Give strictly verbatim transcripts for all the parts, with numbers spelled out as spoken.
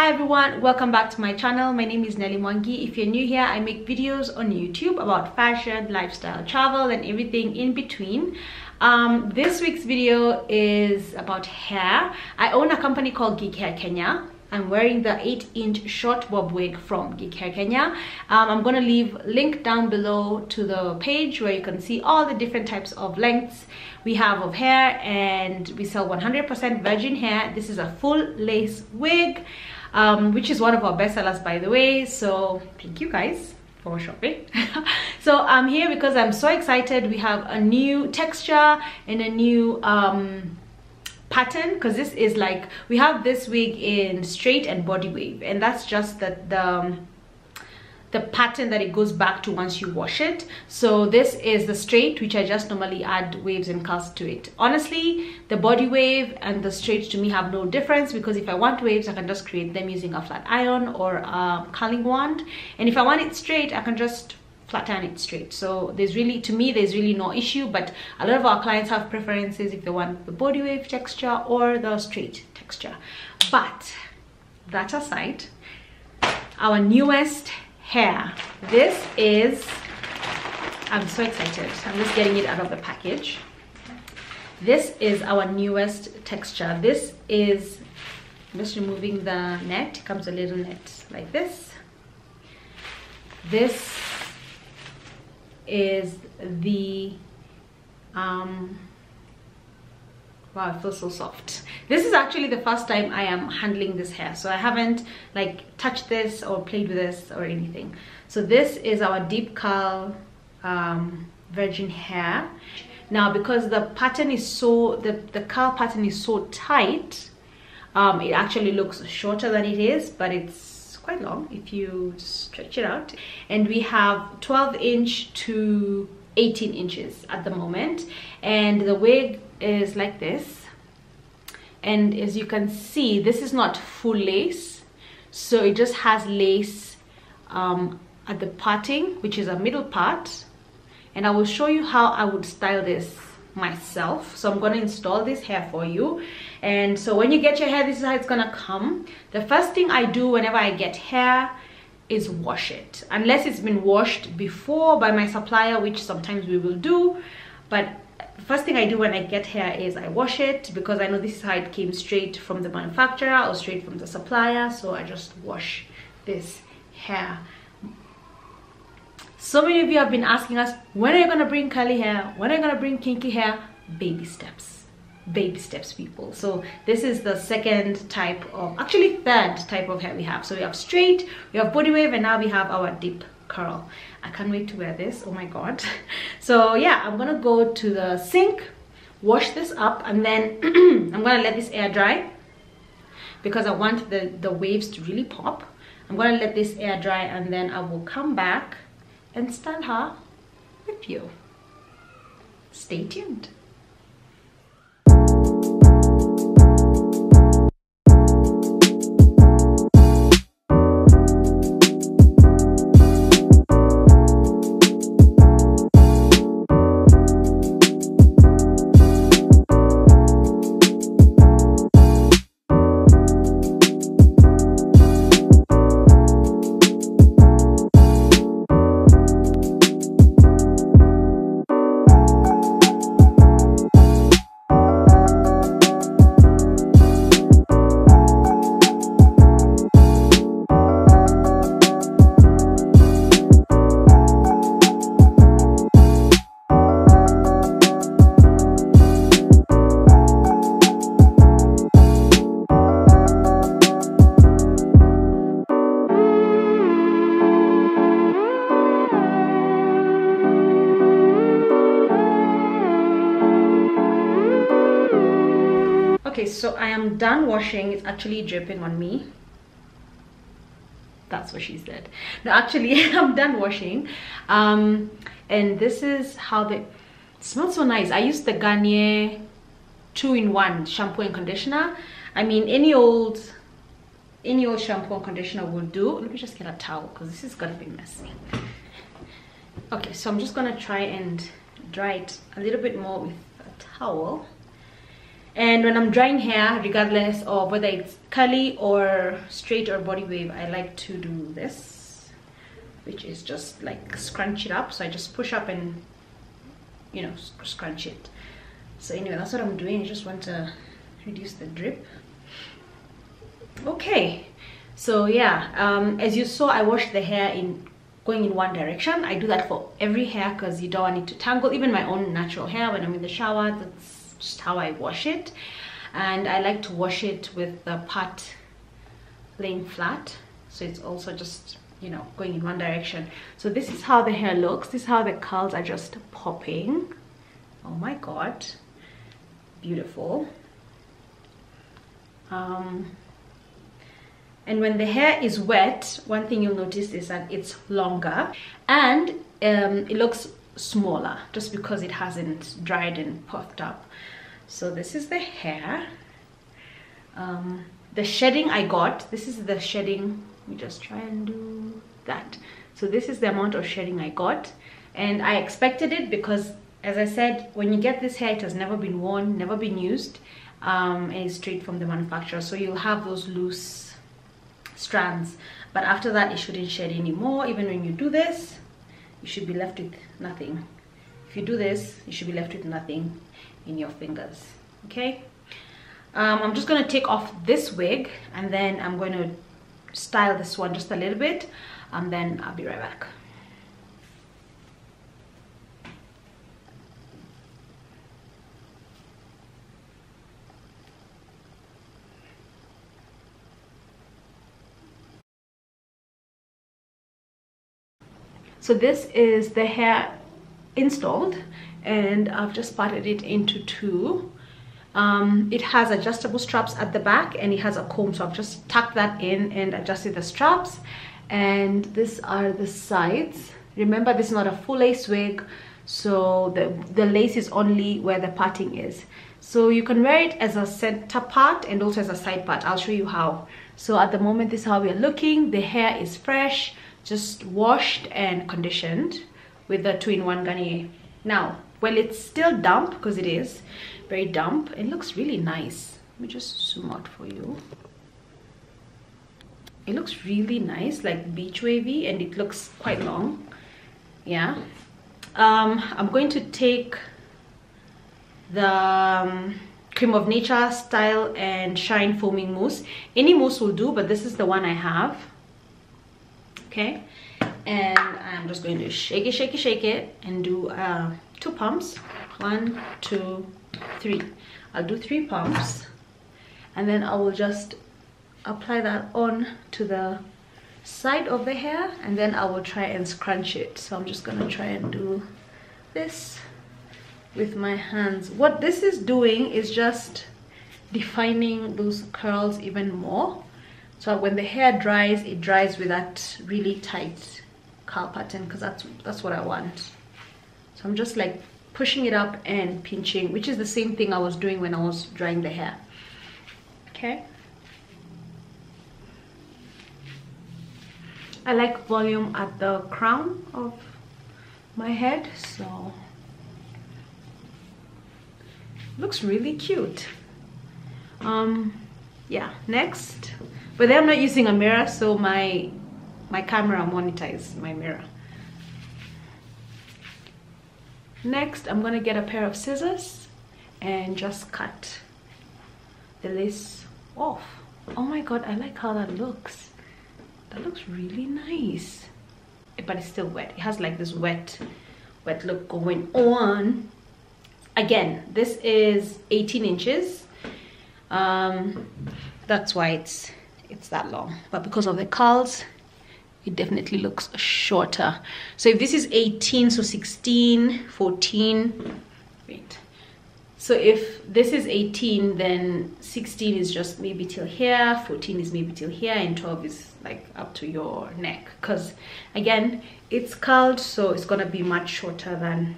Hi everyone, welcome back to my channel. My name is Nelly Mwangi. If you're new here, I make videos on YouTube about fashion, lifestyle, travel and everything in between. Um, this week's video is about hair. I own a company called Geek Hair Kenya. I'm wearing the eight inch short bob wig from Geek Hair Kenya. Um, I'm gonna leave a link down below to the page where you can see all the different types of lengths we have of hair, and we sell one hundred percent virgin hair. This is a full lace wig, um, which is one of our best sellers, by the way. So thank you guys for shopping. So I'm here because I'm so excited. We have a new texture and a new um, pattern, because this is like, we have this wig in straight and body wave, and that's just that the um, the pattern that it goes back to once you wash it. So this is the straight, which I just normally add waves and curls to it. Honestly, the body wave and the straight to me have no difference, because if I want waves, I can just create them using a flat iron or a curling wand, and if I want it straight, I can just flat iron it straight. So there's really, to me, there's really no issue, but a lot of our clients have preferences if they want the body wave texture or the straight texture. But that aside, our newest hair, this is, I'm so excited, I'm just getting it out of the package. This is our newest texture. This is, I'm just removing the net, it comes a little net like this. This is the um wow, it feels so soft. This is actually the first time I am handling this hair, so I haven't like touched this or played with this or anything. So this is our deep curl um virgin hair. Now, because the pattern is so, the the curl pattern is so tight, um it actually looks shorter than it is, but it's quite long if you stretch it out. And we have twelve inch to eighteen inches at the moment, and the wig is like this, and as you can see, this is not full lace, so it just has lace um, at the parting, which is a middle part, and I will show you how I would style this myself. So I'm going to install this hair for you, and so when you get your hair, this is how it's going to come. The first thing I do whenever I get hair is wash it, unless it's been washed before by my supplier, which sometimes we will do. But the first thing I do when I get hair is I wash it, because I know this is how it came straight from the manufacturer or straight from the supplier. So I just wash this hair. So many of you have been asking us, when are you going to bring curly hair? When are you going to bring kinky hair? Baby steps. Baby steps, people. So this is the second type of, actually third type of hair we have. So we have straight, we have body wave, and now we have our deep curl. I can't wait to wear this. Oh my God. So yeah, I'm going to go to the sink, wash this up, and then I'm going to let this air dry, because I want the, the waves to really pop. I'm going to let this air dry, and then I will come back and style her with you. Stay tuned. So I am done washing. It's actually dripping on me. That's what she said. No, actually I'm done washing, um, and this is how they, it smells so nice. I used the Garnier two in one shampoo and conditioner. I mean, any old any old shampoo and conditioner will do. Let me just get a towel, because this is gonna be messy. Okay, so I'm just gonna try and dry it a little bit more with a towel. And when I'm drying hair, regardless of whether it's curly or straight or body wave, I like to do this, which is just like scrunch it up. So I just push up and, you know, scrunch it. So anyway, that's what I'm doing. I just want to reduce the drip. Okay, so yeah, um, as you saw, I washed the hair in going in one direction. I do that for every hair because you don't want it to tangle. Even my own natural hair, when I'm in the shower, that's just how I wash it. And I like to wash it with the part laying flat, so it's also just, you know, going in one direction. So this is how the hair looks. This is how the curls are just popping. Oh my god, beautiful. Um, and when the hair is wet, one thing you'll notice is that it's longer and um, it looks smaller just because it hasn't dried and puffed up. So this is the hair. Um, the shedding I got, this is the shedding. Let me just try and do that. So this is the amount of shedding I got, and I expected it because, as I said, when you get this hair, it has never been worn, never been used, um, and it's straight from the manufacturer. So you'll have those loose strands, but after that it shouldn't shed anymore. Even when you do this, you should be left with nothing. If you do this, you should be left with nothing in your fingers. Okay, um, I'm just going to take off this wig and then I'm going to style this one just a little bit, and then I'll be right back. So this is the hair installed, and I've just parted it into two. Um, it has adjustable straps at the back and it has a comb, so I've just tucked that in and adjusted the straps. And these are the sides. Remember, this is not a full lace wig, so the, the lace is only where the parting is. So you can wear it as a center part and also as a side part. I'll show you how. So at the moment, this is how we are looking. The hair is fresh, just washed and conditioned with the two in one Garnier. Now, well, it's still damp because it is very damp. It looks really nice. Let me just zoom out for you. It looks really nice, like beach wavy, and it looks quite long. Yeah. Um, I'm going to take the um, Cream of Nature Style and Shine Foaming Mousse. Any mousse will do, but this is the one I have. Okay, and I'm just going to shake it, shake it, shake it, and do uh, two pumps. One, two, three. I'll do three pumps, and then I will just apply that on to the side of the hair, and then I will try and scrunch it. So I'm just gonna try and do this with my hands. What this is doing is just defining those curls even more. So when the hair dries, it dries with that really tight curl pattern, because that's that's what I want. So I'm just like pushing it up and pinching, which is the same thing I was doing when I was drying the hair. Okay. I like volume at the crown of my head, so looks really cute. Um, yeah. Next. But then I'm not using a mirror, so my my camera monitors my mirror. Next, I'm gonna get a pair of scissors and just cut the lace off. Oh my god, I like how that looks. That looks really nice. But it's still wet. It has like this wet, wet look going on. Again, this is eighteen inches. Um, that's why it's it's that long, but because of the curls it definitely looks shorter. So if this is eighteen, so sixteen, fourteen, wait, so if this is eighteen, then sixteen is just maybe till here, fourteen is maybe till here, and twelve is like up to your neck, because again it's curled, so it's gonna be much shorter than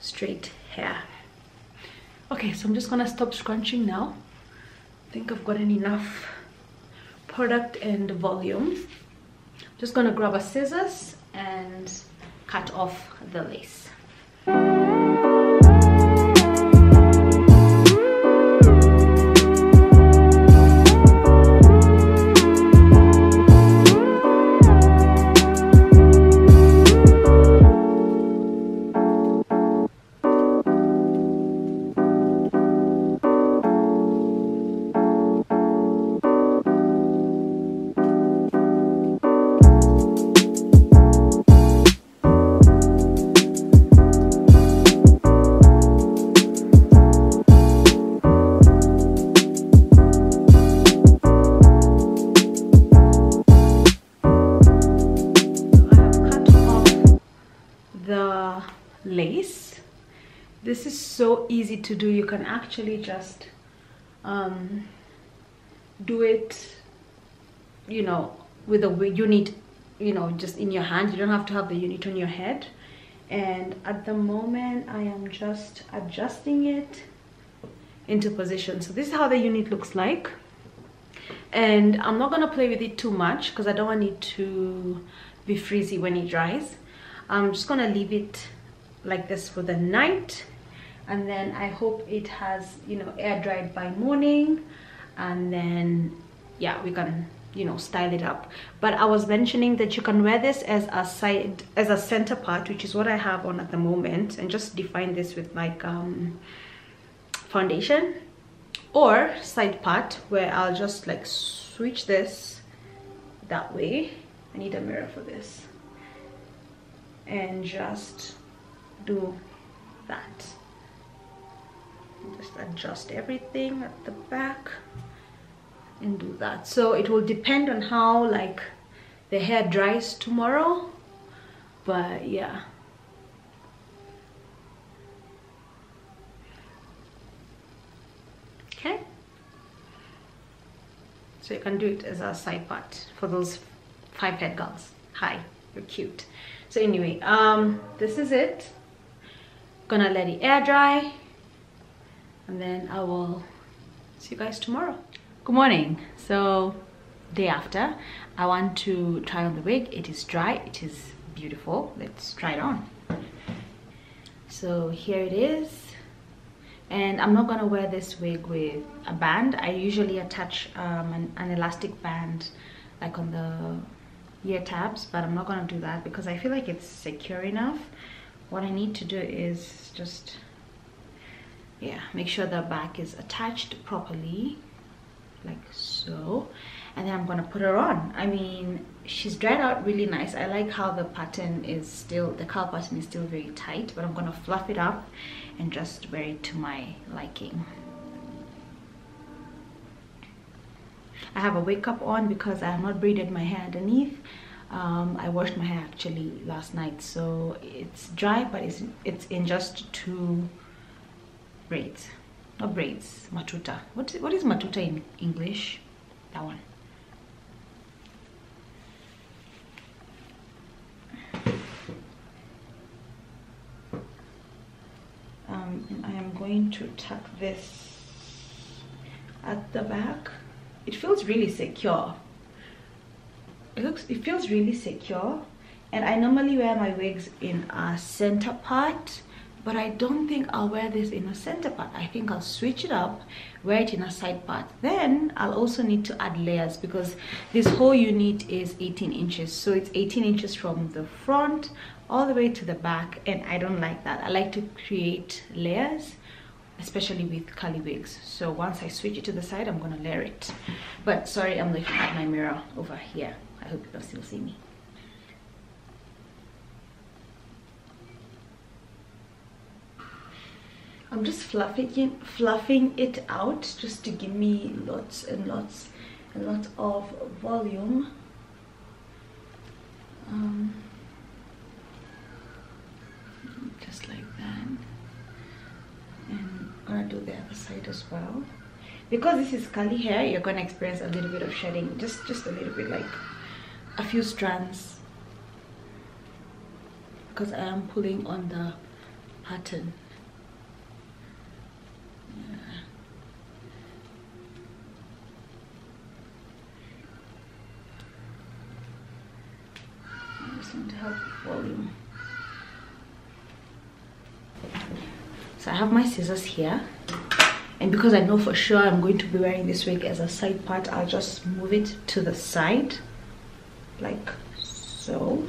straight hair. Okay, so I'm just gonna stop scrunching now. I think I've gotten enough product and volume. Just gonna grab a scissors and cut off the lace. This is so easy to do. You can actually just um, do it, you know, with a unit, you know, just in your hand. You don't have to have the unit on your head. And at the moment, I am just adjusting it into position. So this is how the unit looks like. And I'm not going to play with it too much because I don't want it to be frizzy when it dries. I'm just going to leave it like this for the night, and then I hope it has, you know, air dried by morning, and then yeah, we can, you know, style it up. But I was mentioning that you can wear this as a side, as a center part, which is what I have on at the moment, and just define this with like um foundation, or side part, where I'll just like switch this that way. I need a mirror for this, and just do that. Just adjust everything at the back and do that. So it will depend on how like the hair dries tomorrow, but yeah. Okay, so you can do it as a side part for those five head girls. Hi, you're cute. So anyway, um this is it. Gonna let it air dry, and then I will see you guys tomorrow. Good morning. So day after, I want to try on the wig. It is dry, it is beautiful. Let's try it on. So here it is. And I'm not gonna wear this wig with a band. I usually attach um, an, an elastic band like on the ear tabs, but I'm not gonna do that because I feel like it's secure enough. What I need to do is just, yeah, make sure the back is attached properly, like so, and then I'm gonna put her on. I mean, she's dried out really nice. I like how the pattern is still, the curl pattern is still very tight, but I'm gonna fluff it up and just wear it to my liking. I have a wig cap on because I have not braided my hair underneath. Um, I washed my hair actually last night, so it's dry, but it's it's in just two braids, not braids, matuta. What is, what is matuta in English? That one. Um, and I am going to tuck this at the back. It feels really secure. It looks, it feels really secure. And I normally wear my wigs in a center part, but I don't think I'll wear this in a center part. I think I'll switch it up, wear it in a side part. Then I'll also need to add layers because this whole unit is eighteen inches. So it's eighteen inches from the front all the way to the back, and I don't like that. I like to create layers, especially with curly wigs. So once I switch it to the side, I'm gonna layer it. But sorry, I'm looking at my mirror over here. I hope you can still see me. I'm just fluffing it, fluffing it out just to give me lots and lots and lots of volume. Um, just like that. And I'm gonna do the other side as well. Because this is curly hair, you're gonna experience a little bit of shedding, just just a little bit, like a few strands, because I am pulling on the pattern. Yeah. I just want to help with volume. So I have my scissors here, and because I know for sure I'm going to be wearing this wig as a side part, I'll just move it to the side like so.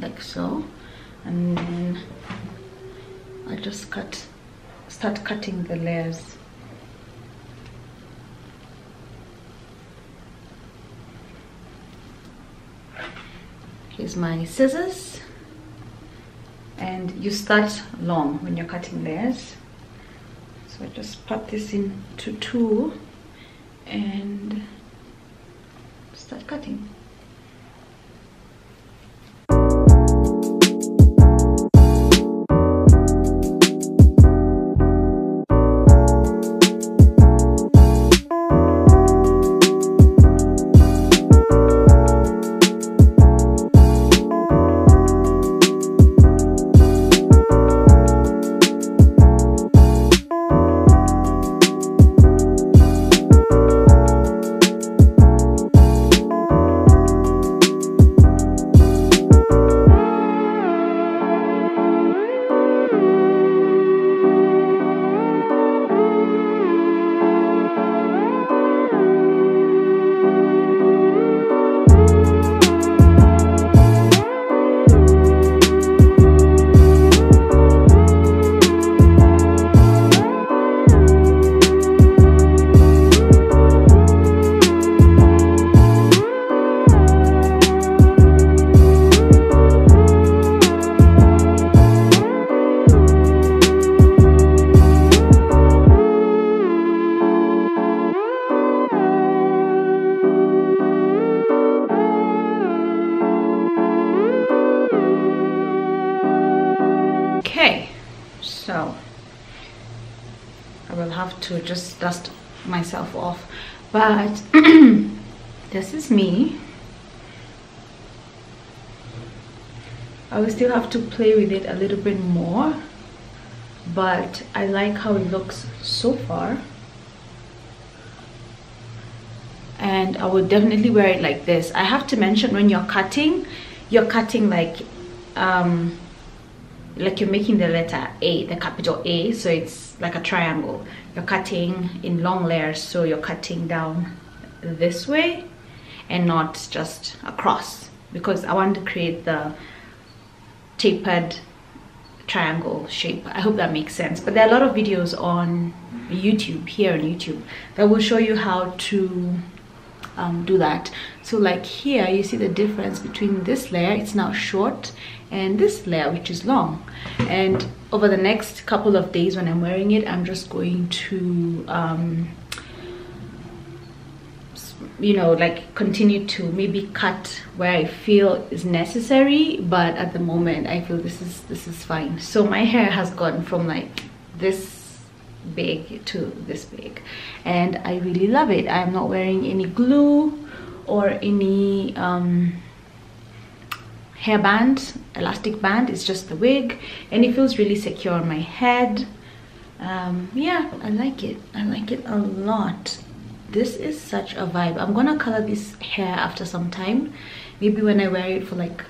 Like so, and then I just cut, start cutting the layers. Here's my scissors, and you start long when you're cutting layers. So I just put this into two and start cutting. so I will have to just dust myself off. But this is me. I will still have to play with it a little bit more, but I like how it looks so far. And I would definitely wear it like this. I have to mention, when you're cutting, you're cutting like um, like you're making the letter A, the capital A, so it's like a triangle. You're cutting in long layers, so you're cutting down this way and not just across, because I want to create the tapered triangle shape. I hope that makes sense. But there are a lot of videos on YouTube, here on YouTube, that will show you how to um, do that. So like here, you see the difference between this layer, it's now short, and this layer, which is long. And over the next couple of days when I'm wearing it, I'm just going to um, you know, like continue to maybe cut where I feel is necessary, but at the moment I feel this is this is fine. So my hair has gone from like this big to this big, and I really love it. I'm not wearing any glue or any um, hair band, elastic band. It's just the wig, and it feels really secure on my head. Um, yeah, I like it. I like it a lot. This is such a vibe. I'm gonna color this hair after some time. Maybe when I wear it for like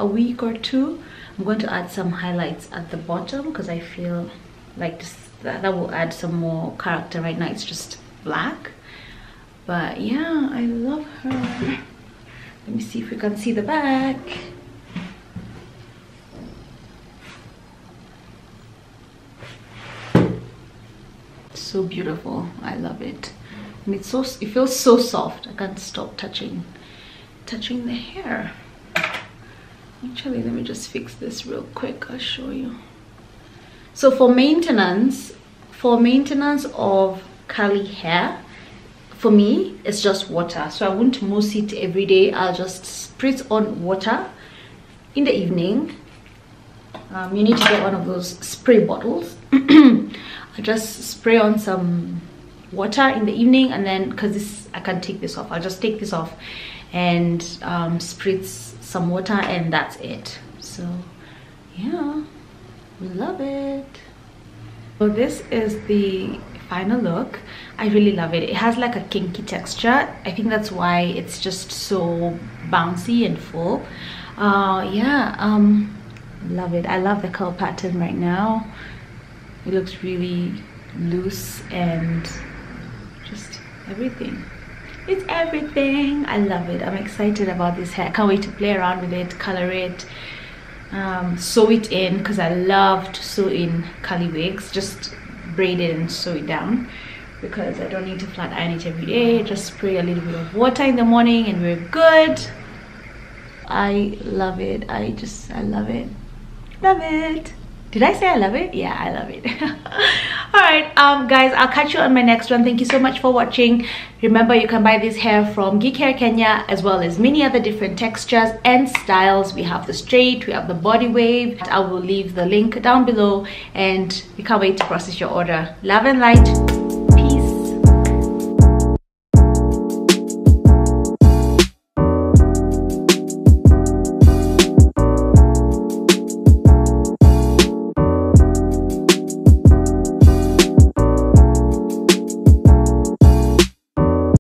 a week or two, I'm going to add some highlights at the bottom, because I feel like this, that, that will add some more character. Right now it's just black. But yeah, I love her. Let me see if we can see the back. It's so beautiful. I love it. And it's so, it feels so soft. I can't stop touching touching the hair. Actually, let me just fix this real quick. I'll show you. So for maintenance, for maintenance of curly hair, for me, it's just water. So I won't mousse it every day. I'll just spritz on water in the evening. Um, you need to get one of those spray bottles. I just spray on some water in the evening, and then because this I can take this off, I'll just take this off and um, spritz some water, and that's it. So yeah, we love it. So this is the final look. I really love it. It has like a kinky texture. I think that's why it's just so bouncy and full. Uh, yeah, um, love it. I love the curl pattern right now. It looks really loose and just everything. It's everything. I love it. I'm excited about this hair. I can't wait to play around with it, color it, um, sew it in, because I love to sew in curly wigs. Just braid it and sew it down, because I don't need to flat iron it every day. Just spray a little bit of water in the morning and we're good. I love it. I just, I love it. Love it. Did I say I love it? Yeah, I love it. Alright, um, guys, I'll catch you on my next one. Thank you so much for watching. Remember, you can buy this hair from Geek Hair Kenya, as well as many other different textures and styles. We have the straight, we have the body wave. I will leave the link down below, and we can't wait to process your order. Love and light.